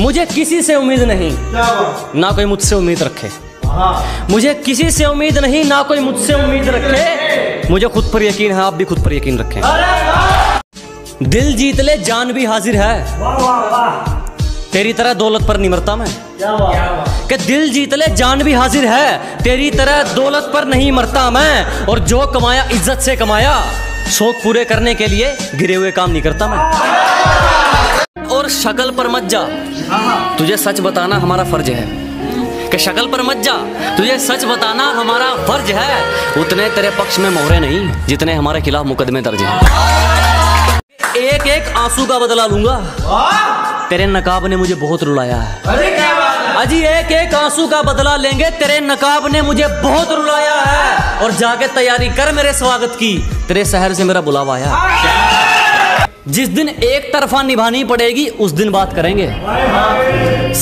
मुझे किसी से उम्मीद नहीं ना कोई मुझसे उम्मीद रखे, मुझे किसी से उम्मीद नहीं ना कोई मुझसे उम्मीद रखे, मुझे खुद पर यकीन है आप भी खुद पर यकीन रखें। दिल जीत ले जान भी हाजिर है, तेरी तरह दौलत पर नहीं मरता मैं। कि दिल जीत ले जान भी हाजिर है, तेरी तरह दौलत पर नहीं मरता मैं। और जो कमाया इज्जत से कमाया, शौक पूरे करने के लिए गिरे हुए काम नहीं करता मैं। और शक्ल पर मत जा, तुझे सच बताना हमारा फर्ज है। कि शक्ल पर मत जा, तुझे सच बताना हमारा फर्ज है। उतने तेरे पक्ष में मोहरे नहीं जितने हमारे खिलाफ मुकदमे दर्ज हैं। एक एक आंसू का बदला लूंगा, तेरे नकाब ने मुझे बहुत रुलाया है। अरे क्या बात है अजी, एक एक आंसू का बदला लेंगे, तेरे नकाब ने मुझे बहुत रुलाया है। और जाके तैयारी कर मेरे स्वागत की, तेरे शहर से मेरा बुलावा आया। जिस दिन एक तरफा निभानी पड़ेगी उस दिन बात करेंगे,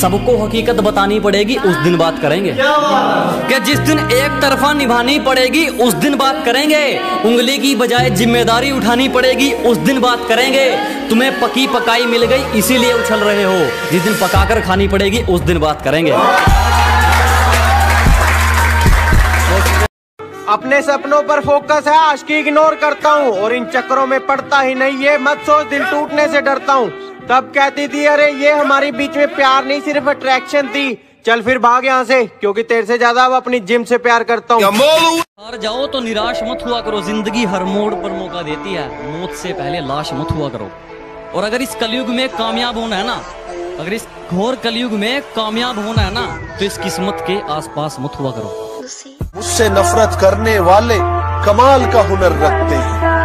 सबको हकीकत बतानी पड़ेगी उस दिन बात करेंगे। कि जिस दिन एक तरफा निभानी पड़ेगी उस दिन बात करेंगे, उंगली की बजाय जिम्मेदारी उठानी पड़ेगी उस दिन बात करेंगे। तुम्हें पकी पकाई मिल गई इसीलिए उछल रहे हो, जिस दिन पकाकर खानी पड़ेगी उस दिन बात करेंगे। अपने सपनों पर फोकस है, आज की इग्नोर करता हूँ और इन चक्करों में पड़ता ही नहीं। ये मत सोच दिल टूटने से डरता हूँ, तब कहती थी अरे ये हमारे बीच में प्यार नहीं सिर्फ अट्रैक्शन थी। चल फिर भाग यहाँ से, क्योंकि तेरे से ज्यादा अब अपनी जिम से प्यार करता हूँ। हार जाओ तो निराश मत हुआ करो, जिंदगी हर मोड़ पर मौका देती है, मौत से पहले लाश मत हुआ करो। और अगर इस कलयुग में कामयाब होना है ना, अगर इस घोर कलयुग में कामयाब होना है ना, तो इस किस्मत के आसपास मत हुआ करो। मुझसे नफरत करने वाले कमाल का हुनर रखते हैं।